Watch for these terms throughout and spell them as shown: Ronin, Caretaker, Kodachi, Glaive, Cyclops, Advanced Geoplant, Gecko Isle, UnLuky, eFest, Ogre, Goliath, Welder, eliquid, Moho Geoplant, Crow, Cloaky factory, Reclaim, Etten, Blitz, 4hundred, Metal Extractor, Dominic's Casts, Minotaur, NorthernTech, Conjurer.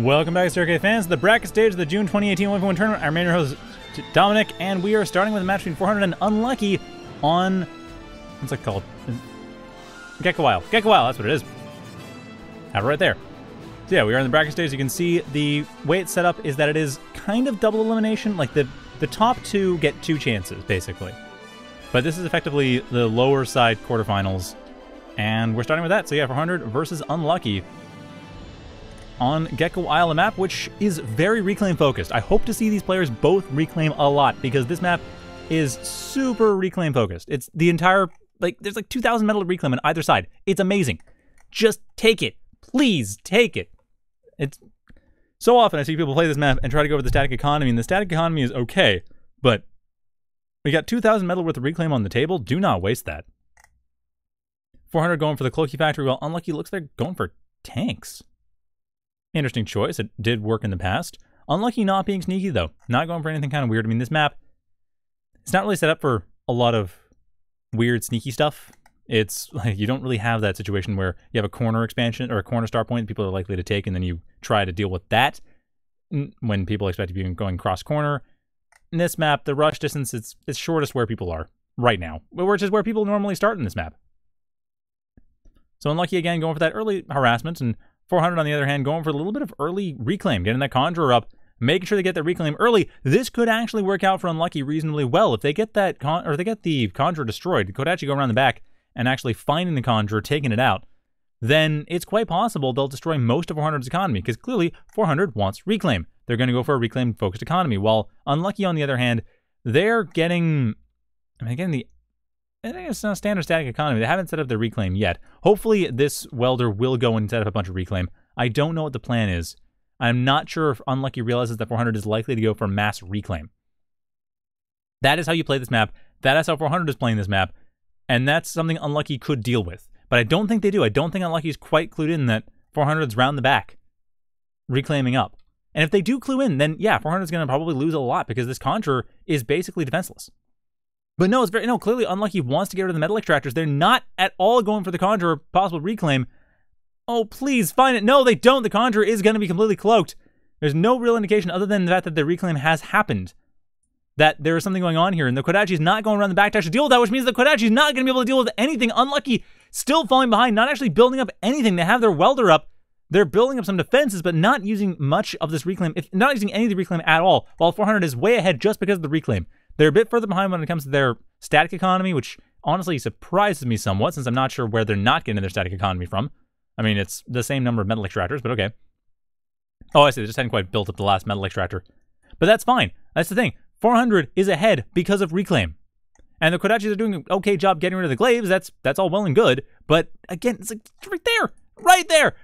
Welcome back, Staircase fans, to the bracket stage of the June 2018 1v1 tournament. I'm your host, Dominic, and we are starting with a match between 400 and Unlucky on... what's it called? Gecko Isle. Gecko Isle, that's what it is. Have it right there. So yeah, we are in the bracket stage. You can see the way it's set up is that it is kind of double elimination. Like, the top two get two chances, basically. But this is effectively the lower side quarterfinals, and we're starting with that. So yeah, 400 versus Unlucky on Gecko Isle map, which is very Reclaim focused. I hope to see these players both Reclaim a lot, because this map is super Reclaim focused. It's the entire, like, there's like 2,000 metal Reclaim on either side. It's amazing. Just take it. Please take it. It's so often I see people play this map and try to go over the static economy, and the static economy is okay, but we got 2,000 metal worth of Reclaim on the table. Do not waste that. 400 going for the Cloaky factory, while Unlucky looks like they're going for tanks. Interesting choice. It did work in the past. Unlucky not being sneaky, though. Not going for anything kind of weird. I mean, this map, it's not really set up for a lot of weird, sneaky stuff. It's like you don't really have that situation where you have a corner expansion or a corner star point that people are likely to take, and then you try to deal with that when people expect you to be going cross-corner. In this map, the rush distance, it's shortest where people are right now, which is where people normally start in this map. So Unlucky, again, going for that early harassment, and 400, on the other hand, going for a little bit of early Reclaim, getting that Conjurer up, making sure they get their Reclaim early. This could actually work out for Unlucky reasonably well. If they get that the Conjurer destroyed, Kodachi go around the back and actually finding the Conjurer, taking it out, then it's quite possible they'll destroy most of 400's economy, because clearly 400 wants Reclaim. They're going to go for a Reclaim-focused economy, while Unlucky, on the other hand, they're getting... I mean, again, I think it's not a standard static economy. They haven't set up their Reclaim yet. Hopefully this Welder will go and set up a bunch of Reclaim. I don't know what the plan is. I'm not sure if Unlucky realizes that 400 is likely to go for mass Reclaim. That is how you play this map. That is how 400 is playing this map. And that's something Unlucky could deal with. But I don't think they do. I don't think Unlucky's quite clued in that 400's round the back, Reclaiming up. And if they do clue in, then yeah, 400's going to probably lose a lot, because this Conjurer is basically defenseless. But no, it's very, no, clearly Unlucky wants to get rid of the metal extractors. They're not at all going for the Conjurer, possible Reclaim. Oh, please find it. No, they don't. The Conjurer is going to be completely cloaked. There's no real indication other than the fact that the Reclaim has happened, that there is something going on here, and the Kodachi is not going around the back to actually deal with that, which means the Kodachi is not going to be able to deal with anything. Unlucky still falling behind, not actually building up anything. They have their Welder up. They're building up some defenses, but not using much of this Reclaim, if not using any of the Reclaim at all, while 400 is way ahead just because of the Reclaim. They're a bit further behind when it comes to their static economy, which honestly surprises me somewhat, since I'm not sure where they're not getting their static economy from. I mean, it's the same number of metal extractors, but okay. Oh, I see. They just hadn't quite built up the last metal extractor. But that's fine. That's the thing. 400 is ahead because of Reclaim. And the Kodachis are doing an okay job getting rid of the Glaives. That's all well and good. But again, it's like right there. Right there.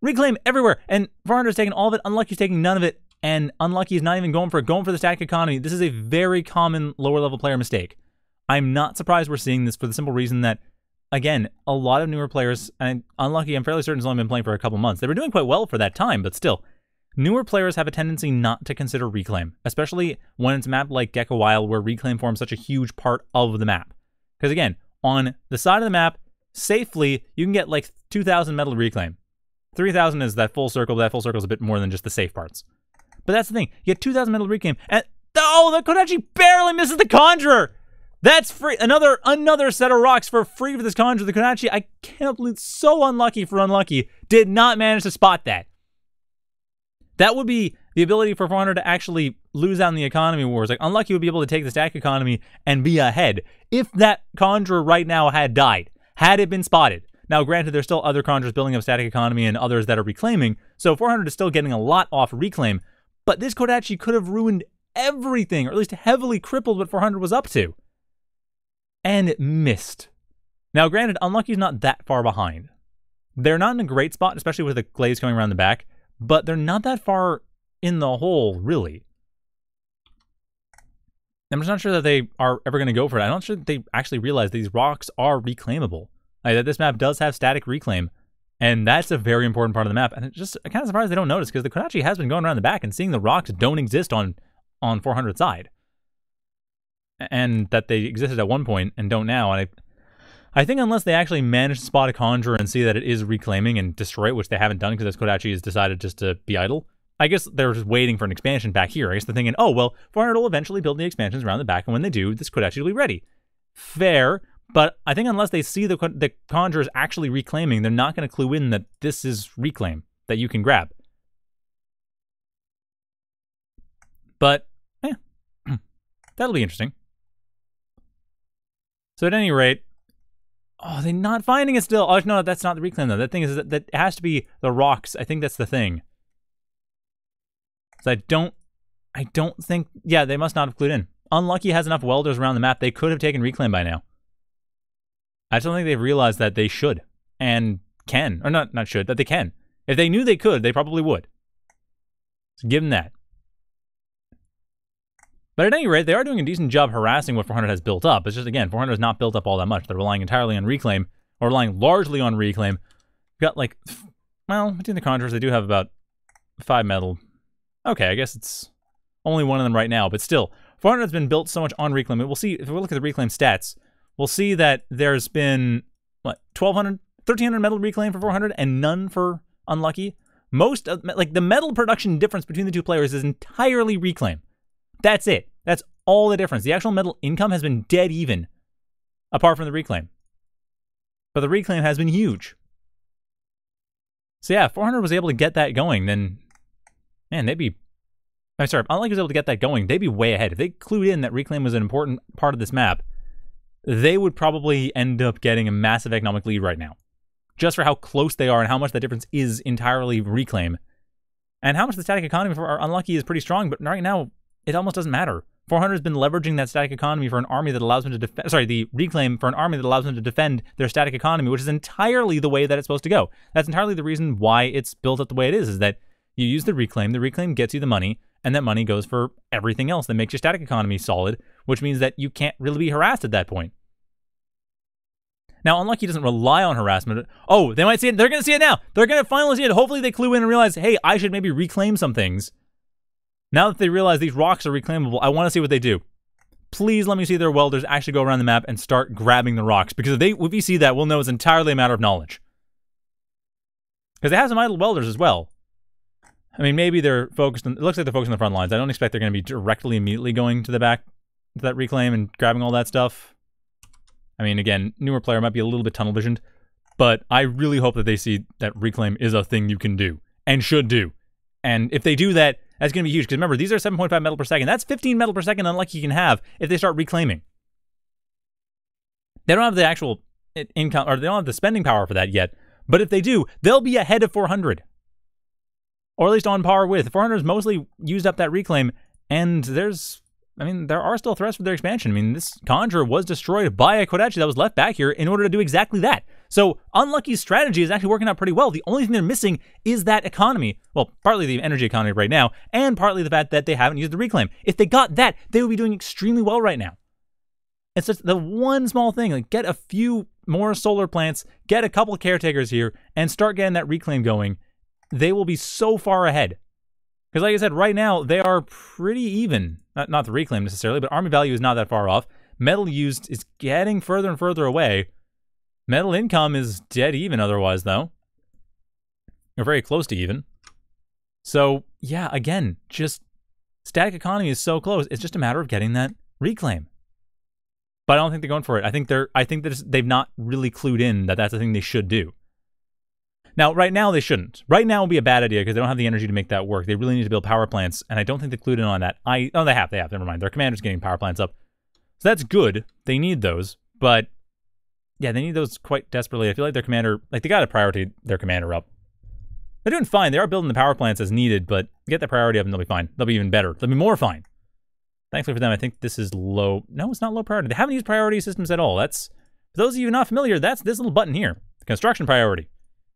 Reclaim everywhere. And 400's taking all of it. Unlucky's taking none of it. And Unlucky is not even going for the static economy. This is a very common lower-level player mistake. I'm not surprised we're seeing this for the simple reason that, again, a lot of newer players, and Unlucky, I'm fairly certain, has only been playing for a couple months. They were doing quite well for that time, but still, newer players have a tendency not to consider Reclaim, especially when it's a map like Gecko Isle, where Reclaim forms such a huge part of the map. Because, again, on the side of the map, safely, you can get like 2,000 metal Reclaim. 3,000 is that full circle, but that full circle is a bit more than just the safe parts. But that's the thing. You get 2,000 metal Reclaim, and oh, the Kodachi barely misses the Conjurer. That's free. Another set of rocks for free for this Conjurer. The Kodachi, I can't believe, so unlucky for Unlucky, did not manage to spot that. That would be the ability for 400 to actually lose out in the economy wars. Like, Unlucky would be able to take the stack economy and be ahead if that Conjurer right now had died, had it been spotted. Now, granted, there's still other Conjurers building up static economy and others that are Reclaiming, so 400 is still getting a lot off Reclaim. But this Kodachi could have ruined everything, or at least heavily crippled what 400 was up to. And it missed. Now, granted, Unlucky's not that far behind. They're not in a great spot, especially with the Glaives coming around the back, but they're not that far in the hole, really. I'm just not sure that they are ever going to go for it. I'm not sure that they actually realize these rocks are reclaimable. Like, that this map does have static Reclaim. And that's a very important part of the map. And it's just kind of surprised they don't notice, because the Kodachi has been going around the back and seeing the rocks don't exist on 400's side. And that they existed at one point and don't now. And I think unless they actually manage to spot a Conjurer and see that it is Reclaiming and destroy it, which they haven't done because this Kodachi has decided just to be idle, I guess they're just waiting for an expansion back here. I guess they're thinking, oh, well, Foreigner will eventually build the expansions around the back, and when they do, this could actually be ready. Fair, but I think unless they see the Conjurers actually reclaiming, they're not going to clue in that this is Reclaim that you can grab. But, yeah, that'll be interesting. So at any rate... Oh, they're not finding it still. Oh, no, that's not the Reclaim, though. That thing is that it has to be the rocks. I think that's the thing. So I don't think, yeah, they must not have clued in. Unlucky has enough welders around the map. They could have taken Reclaim by now. I just don't think they've realized that they should and can, or not should, that they can. If they knew they could, they probably would. So give them that. But at any rate, they are doing a decent job harassing what 400 has built up. It's just, again, 400 has not built up all that much. They're relying entirely on Reclaim, or relying largely on Reclaim. We've got, like, well, between the Conjurers, they do have about 5 metal. Okay, I guess it's only one of them right now, but still, 400 has been built so much on Reclaim. We'll see, if we look at the Reclaim stats, we'll see that there's been, what, 1,200, 1,300 metal Reclaim for 400, and none for Unlucky. Most of, like, the metal production difference between the two players is entirely Reclaim. That's it. That's all the difference. The actual metal income has been dead even, apart from the Reclaim. But the Reclaim has been huge. So yeah, if 400 was able to get that going, then, man, they'd be... I'm sorry, if Unlucky was able to get that going, they'd be way ahead. If they clued in that Reclaim was an important part of this map, they would probably end up getting a massive economic lead right now. Just for how close they are and how much that difference is entirely Reclaim. And how much the static economy for Unlucky is pretty strong, but right now... it almost doesn't matter. 400 has been leveraging that static economy for an army that allows them to defend, sorry, the Reclaim for an army that allows them to defend their static economy, which is entirely the way that it's supposed to go. That's entirely the reason why it's built up the way it is that you use the Reclaim gets you the money, and that money goes for everything else that makes your static economy solid, which means that you can't really be harassed at that point. Now, Unlucky doesn't rely on harassment. Oh, they might see it. They're going to see it now. They're going to finally see it. Hopefully they clue in and realize, hey, I should maybe reclaim some things. Now that they realize these rocks are reclaimable, I want to see what they do. Please let me see their welders actually go around the map and start grabbing the rocks, because if we see that, we'll know it's entirely a matter of knowledge. Because they have some idle welders as well. I mean, maybe they're focused on... it looks like they're focused on the front lines. I don't expect they're going to be directly immediately going to the back to that Reclaim and grabbing all that stuff. I mean, again, newer player might be a little bit tunnel visioned, but I really hope that they see that Reclaim is a thing you can do and should do. And if they do that, that's going to be huge, because remember, these are 7.5 metal per second. That's 15 metal per second Unlucky can have if they start reclaiming. They don't have the actual income, or they don't have the spending power for that yet, but if they do, they'll be ahead of 400. Or at least on par with. 400's mostly used up that Reclaim, and there's, I mean, there are still threats for their expansion. I mean, this Conjurer was destroyed by a Kodachi that was left back here in order to do exactly that. So Unlucky's strategy is actually working out pretty well. The only thing they're missing is that economy. Well, partly the energy economy right now, and partly the fact that they haven't used the Reclaim. If they got that, they would be doing extremely well right now. It's just the one small thing, like get a few more solar plants, get a couple Caretakers here, and start getting that Reclaim going. They will be so far ahead. Because like I said, right now, they are pretty even. Not the Reclaim necessarily, but army value is not that far off. Metal used is getting further and further away. Metal income is dead even otherwise, though. Or very close to even. So, yeah, again, just... static economy is so close, it's just a matter of getting that Reclaim. But I don't think they're going for it. I think they've not really clued in that that's the thing they should do. Now, right now, they shouldn't. Right now would be a bad idea, because they don't have the energy to make that work. They really need to build power plants, and I don't think they clued in on that. Oh, they have. Never mind. Their commander's getting power plants up. So that's good. They need those, but... yeah, they need those quite desperately. I feel like their commander, like they got to priority their commander up. They're doing fine. They are building the power plants as needed, but get the priority up and they'll be fine. They'll be even better. They'll be more fine. Thankfully for them, I think this is low. No, it's not low priority. They haven't used priority systems at all. That's, for those of you not familiar, that's this little button here, the construction priority.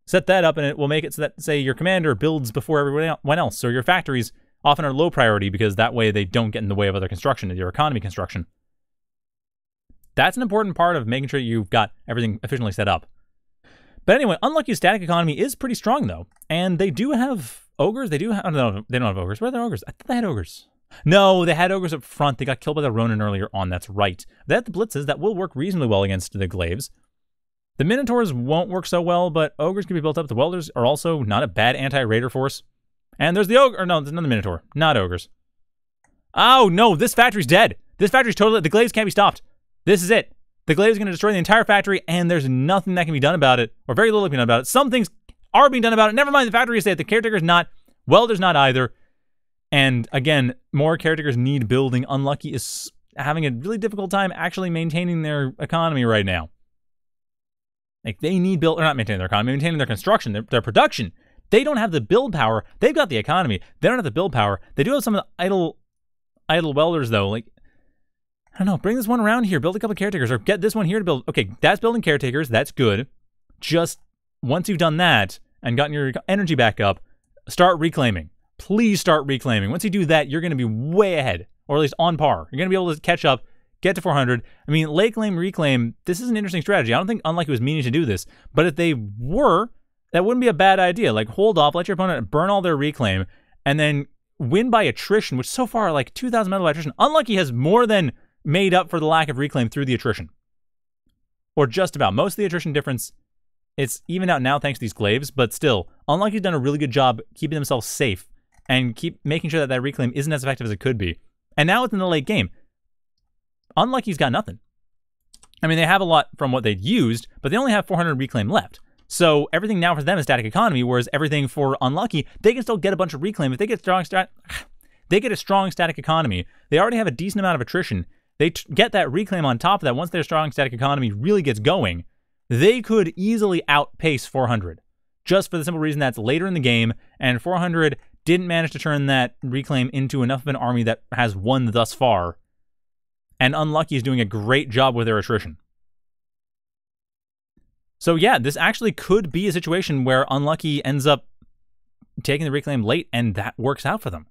Set that up and it will make it so that, say, your commander builds before everyone else. So your factories often are low priority because that way they don't get in the way of other construction, your economy construction. That's an important part of making sure you've got everything efficiently set up. But anyway, Unlucky's static economy is pretty strong, though. And they do have ogres. They do have... oh, no, they don't have ogres. Where are their ogres? I thought they had ogres. No, they had ogres up front. They got killed by the Ronin earlier on. That's right. They had the Blitzes. That will work reasonably well against the Glaives. The Minotaurs won't work so well, but ogres can be built up. The Welders are also not a bad anti-raider force. And there's the ogre. Or no, there's another Minotaur. Not ogres. Oh, no. This factory's dead. This factory's totally... The glaives can't be stopped. This is it. The glaive is going to destroy the entire factory, and there's nothing that can be done about it. Or very little can be done about it. Some things are being done about it. Never mind the factory is dead. The caretaker's not. Welder's not either. And, again, more caretakers need building. Unlucky is having a really difficult time actually maintaining their economy right now. Like, they need build... Or not maintaining their economy. Maintaining their construction. Their production. They don't have the build power. They've got the economy. They don't have the build power. They do have some of the idle welders, though. Like, I don't know. Bring this one around here. Build a couple of caretakers. Or get this one here to build. Okay, that's building caretakers. That's good. Just once you've done that and gotten your energy back up, start reclaiming. Please start reclaiming. Once you do that, you're going to be way ahead. Or at least on par. You're going to be able to catch up, get to 400. I mean, late claim, reclaim, this is an interesting strategy. I don't think Unlucky was meaning to do this. But if they were... That wouldn't be a bad idea. Like, hold off, let your opponent burn all their reclaim, and then win by attrition, which so far, like, 2,000 metal by attrition. Unlucky has more than made up for the lack of reclaim through the attrition. Or just about. Most of the attrition difference, it's even out now thanks to these glaives, but still, Unlucky's done a really good job keeping themselves safe and keep making sure that that reclaim isn't as effective as it could be. And now it's in the late game. Unlucky's got nothing. I mean, they have a lot from what they'd used, but they only have 400 reclaim left. So everything now for them is static economy, whereas everything for Unlucky, they can still get a bunch of reclaim. If they get strong a strong static economy, they already have a decent amount of attrition. They get that reclaim on top of that. Once their strong static economy really gets going, they could easily outpace 400, just for the simple reason that's later in the game, and 400 didn't manage to turn that reclaim into enough of an army that has won thus far, and Unlucky is doing a great job with their attrition. So yeah, this actually could be a situation where Unlucky ends up taking the reclaim late, and that works out for them.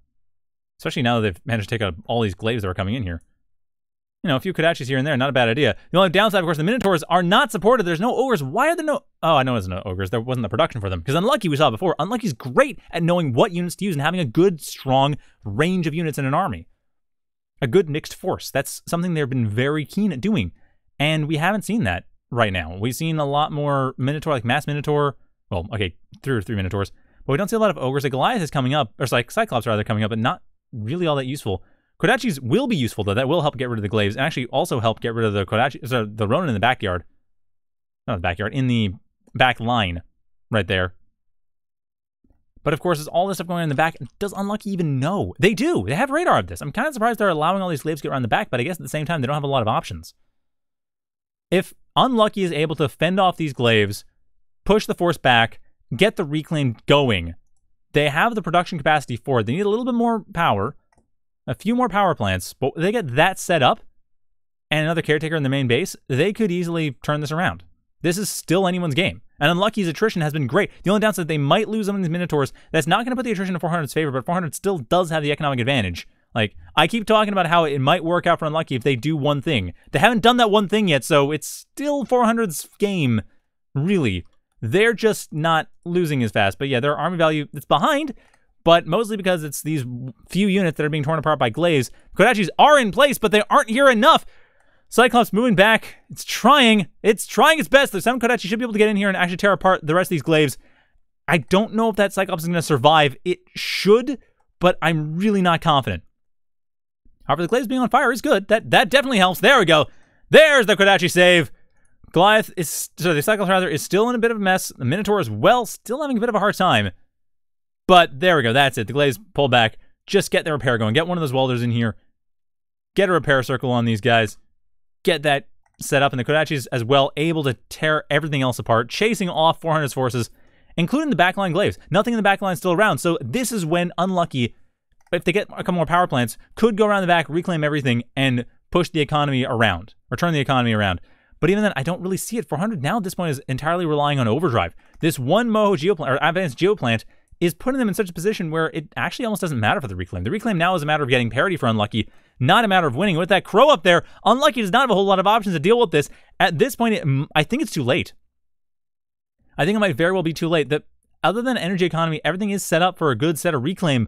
Especially now that they've managed to take out all these glaives that are coming in here. You know, a few Kodachis here and there, not a bad idea. The only downside, of course, the Minotaurs are not supported. There's no ogres. Why are there no... Oh, I know there's no ogres. There wasn't the production for them. Because Unlucky, we saw before, Unlucky's great at knowing what units to use and having a good, strong range of units in an army. A good mixed force. That's something they've been very keen at doing. And we haven't seen that. Right now, we've seen a lot more Minotaur, like Mass Minotaur. Well, okay, three Minotaurs, but we don't see a lot of ogres. Like Goliath is coming up, or like Cyclops rather coming up, but not really all that useful. Kodachis will be useful though. That will help get rid of the glaives, and actually also help get rid of the Kodachi, so the Ronin in the backyard. Not the backyard, in the back line, right there. But of course, there's all this stuff going on in the back. Does Unlucky even know? They do. They have radar of this. I'm kind of surprised they're allowing all these glaives to get around the back, but I guess at the same time they don't have a lot of options. If Unlucky is able to fend off these glaives, push the force back, get the reclaim going. They have the production capacity for it. They need a little bit more power, a few more power plants, but they get that set up and another caretaker in the main base, they could easily turn this around. This is still anyone's game. And Unlucky's attrition has been great. The only downside, they might lose some of these Minotaurs. That's not going to put the attrition in 400's favor, but 400 still does have the economic advantage. Like, I keep talking about how it might work out for Unlucky if they do one thing. They haven't done that one thing yet, so it's still 400's game, really. They're just not losing as fast. But yeah, their army value, it's behind, but mostly because it's these few units that are being torn apart by glaives. Kodachis are in place, but they aren't here enough. Cyclops moving back. It's trying its best. There's some Kodachi should be able to get in here and actually tear apart the rest of these glaives. I don't know if that Cyclops is going to survive. It should, but I'm really not confident. However, the glaives being on fire is good. That definitely helps. There we go. There's the Kodachi save. Goliath is, so the Cyclops rather, is still in a bit of a mess. The Minotaur as well, still having a bit of a hard time. But there we go. That's it. The glaives pull back. Just get the repair going. Get one of those welders in here. Get a repair circle on these guys. Get that set up. And the Kodachis as well, able to tear everything else apart, chasing off 400's forces, including the backline glaives. Nothing in the backline still around. So this is when Unlucky, if they get a couple more power plants, could go around the back, reclaim everything, and push the economy around, or turn the economy around. But even then, I don't really see it. 400 now at this point is entirely relying on overdrive. This one Moho Geoplant, or Advanced Geoplant, is putting them in such a position where it actually almost doesn't matter for the reclaim. The reclaim now is a matter of getting parity for Unlucky, not a matter of winning. With that Crow up there, Unlucky does not have a whole lot of options to deal with this. At this point, I think it's too late. I think it might very well be too late. That other than energy economy, everything is set up for a good set of reclaim.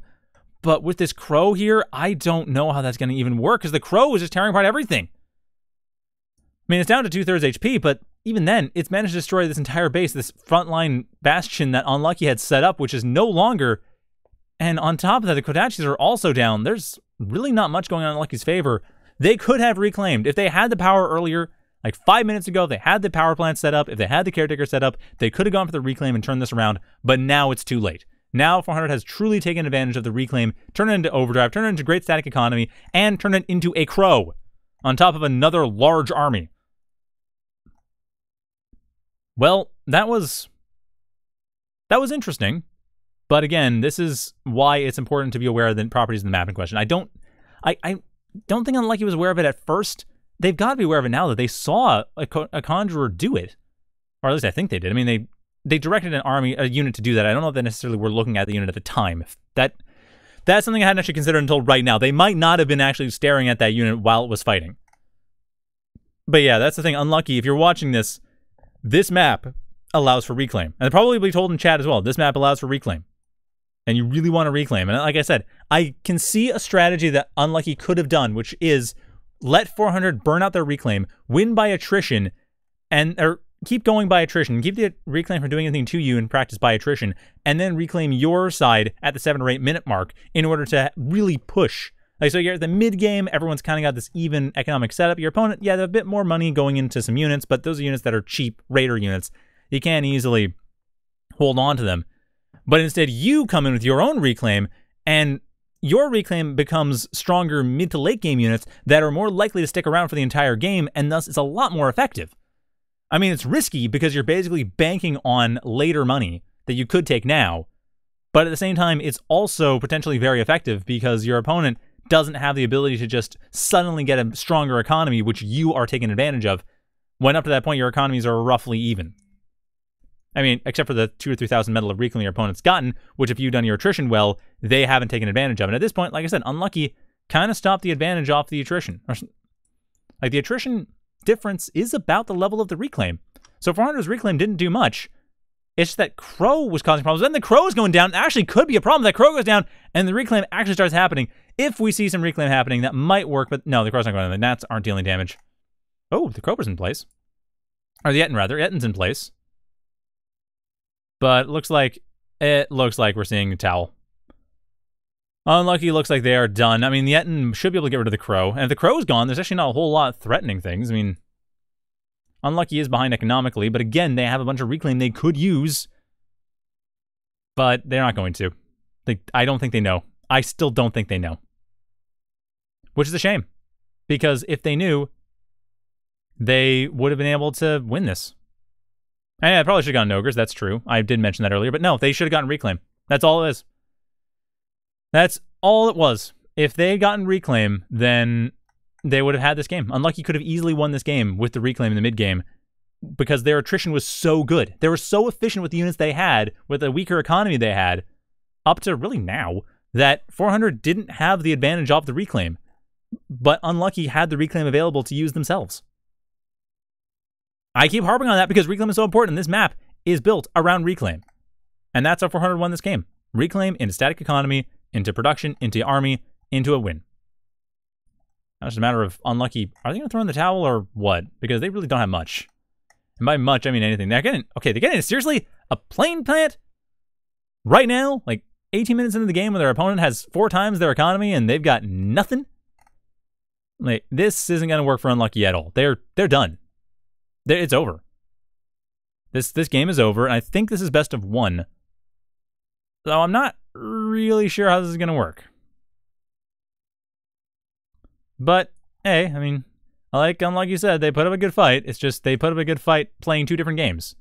But with this Crow here, I don't know how that's going to even work, because the Crow is just tearing apart everything. I mean, it's down to 2/3 HP, but even then, it's managed to destroy this entire base, this frontline bastion that Unlucky had set up, which is no longer And on top of that, the Kodachis are also down. There's really not much going on in Lucky's favor. They could have reclaimed. If they had the power earlier, like 5 minutes ago, they had the power plant set up. If they had the caretaker set up, they could have gone for the reclaim and turned this around. But now it's too late. Now 400 has truly taken advantage of the reclaim, turned it into overdrive, turned it into great static economy, and turned it into a crow on top of another large army. Well, that was interesting. But again, this is why it's important to be aware of the properties in the map in question. I don't think Unlucky was aware of it at first. They've got to be aware of it now that they saw a Conjurer do it. Or at least I think they did. I mean, they directed an army, a unit to do that. I don't know if they necessarily were looking at the unit at the time. If that's something I hadn't actually considered until right now. They might not have been actually staring at that unit while it was fighting. But yeah, that's the thing. Unlucky, if you're watching this, this map allows for reclaim. And they'll probably be told in chat as well, this map allows for reclaim. And you really want to reclaim. And like I said, I can see a strategy that Unlucky could have done, which is let 400 burn out their reclaim, win by attrition, or keep going by attrition. Keep the reclaim from doing anything to you and practice by attrition, and then reclaim your side at the 7 or 8 minute mark in order to really push. Like, so you're at the mid game, everyone's kind of got this even economic setup. Your opponent, yeah, they have a bit more money going into some units, but those are units that are cheap raider units. You can't easily hold on to them. But instead, you come in with your own reclaim, and your reclaim becomes stronger mid to late game units that are more likely to stick around for the entire game, and thus it's a lot more effective. I mean, it's risky because you're basically banking on later money that you could take now, but at the same time, it's also potentially very effective because your opponent doesn't have the ability to just suddenly get a stronger economy, which you are taking advantage of, when up to that point, your economies are roughly even. I mean, except for the 2,000 or 3,000 metal of reclaim your opponent's gotten, which if you've done your attrition well, they haven't taken advantage of. And at this point, like I said, Unlucky kind of stopped the advantage off the attrition. Like, the attrition difference is about the level of the reclaim. So 400's reclaim didn't do much. It's just that Crow was causing problems. Then the Crow is going down. It actually could be a problem. That Crow goes down, and the reclaim actually starts happening. If we see some reclaim happening, that might work. But no, the Crow's not going down. The Gnats aren't dealing damage. Oh, the Crow was in place. Or the Etten, rather. Etten's in place. But it looks like we're seeing a towel. Unlucky looks like they are done. I mean, the Etten should be able to get rid of the Crow. And if the Crow's gone, there's actually not a whole lot threatening things. I mean, Unlucky is behind economically, but again, they have a bunch of reclaim they could use. But they're not going to. I don't think they know. I still don't think they know. Which is a shame. Because if they knew, they would have been able to win this. And yeah, I probably should have gotten ogres, that's true. I did mention that earlier, but no, they should have gotten reclaim. That's all it is. That's all it was. If they had gotten reclaim, then they would have had this game. Unlucky could have easily won this game with the reclaim in the mid-game because their attrition was so good. They were so efficient with the units they had, with the weaker economy they had, up to really now, that 400 didn't have the advantage of the reclaim. But Unlucky had the reclaim available to use themselves. I keep harping on that because reclaim is so important. This map is built around reclaim. And that's how 400 won this game. Reclaim into static economy, into production, into army, into a win. Now it's just a matter of Unlucky. Are they going to throw in the towel or what? Because they really don't have much. And by much, I mean anything. They're getting seriously? A plane plant? Right now? Like 18 minutes into the game when their opponent has 4 times their economy and they've got nothing? Like, this isn't going to work for Unlucky at all. They're done. It's over. This game is over, and I think this is best of one. So I'm not really sure how this is going to work. But, hey, I mean, like Unlucky said, they put up a good fight. It's just they put up a good fight playing 2 different games.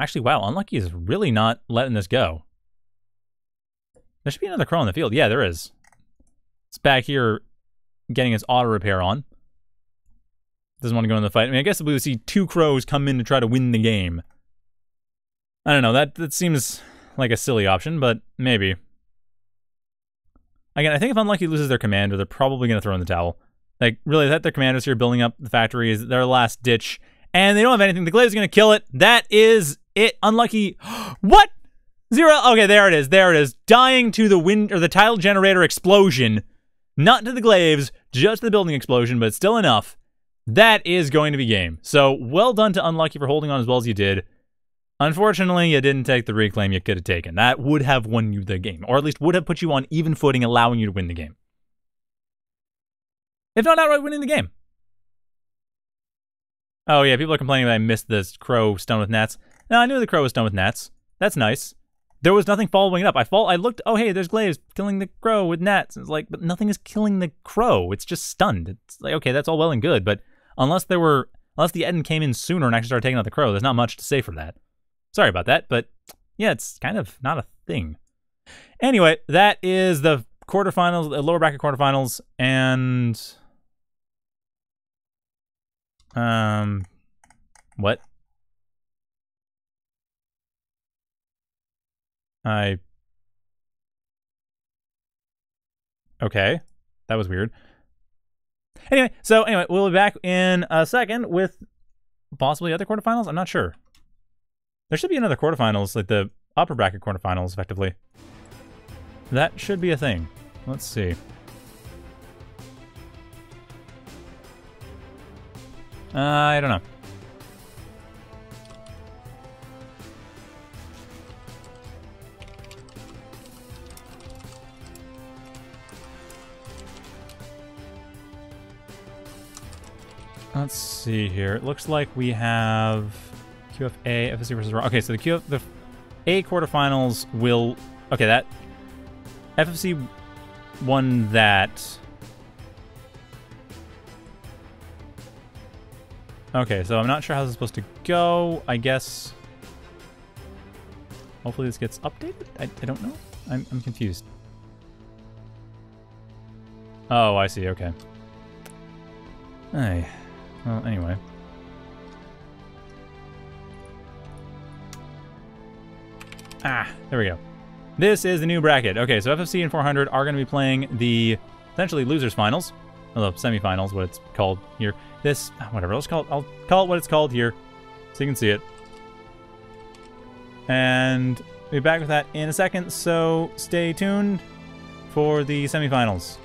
Actually, wow, Unlucky is really not letting this go. There should be another Crow in the field. Yeah, there is. It's back here getting its auto repair on. Doesn't want to go in the fight. I mean, I guess we would see 2 crows come in to try to win the game. I don't know. That seems like a silly option, but maybe. Again, I think if Unlucky loses their commander, they're probably going to throw in the towel. Like, really, that their commander's here building up the factory is their last ditch. And they don't have anything. The Glaive's going to kill it. That is it. Unlucky. What? 0. Okay, there it is. There it is. Dying to the wind or the tile generator explosion. Not to the Glaive's, just the building explosion, but still enough. That is going to be game. So well done to Unlucky for holding on as well as you did. Unfortunately, you didn't take the reclaim you could have taken. That would have won you the game, or at least would have put you on even footing, allowing you to win the game. If not outright winning the game. Oh yeah, people are complaining that I missed this crow stung with gnats. No, I knew the crow was stung with gnats. That's nice. There was nothing following it up. I looked, oh hey, there's Glaive killing the crow with gnats. It's like, but nothing is killing the crow. It's just stunned. It's like, okay, that's all well and good, but unless the Etten came in sooner and actually started taking out the crow, there's not much to say for that. Sorry about that, but yeah, it's kind of not a thing. Anyway, that is the quarterfinals, the lower bracket quarterfinals, and what? Okay, that was weird. Anyway, we'll be back in a second with possibly other quarterfinals. I'm not sure. There should be another quarterfinals, like the upper bracket quarterfinals, effectively. That should be a thing. Let's see. I don't know. Let's see here. It looks like we have QFA, FSC versus Raw. Okay, so the A quarterfinals will... Okay, that... FFC won that. Okay, so I'm not sure how this is supposed to go. I guess... Hopefully this gets updated? I don't know. I'm confused. Oh, I see. Okay. Hey. Well, anyway. Ah, there we go. This is the new bracket. Okay, so FFC and 400 are going to be playing the essentially losers finals, although semifinals, what it's called here. This, whatever, let's call it, I'll call it what it's called here, so you can see it. And we'll be back with that in a second. So stay tuned for the semifinals.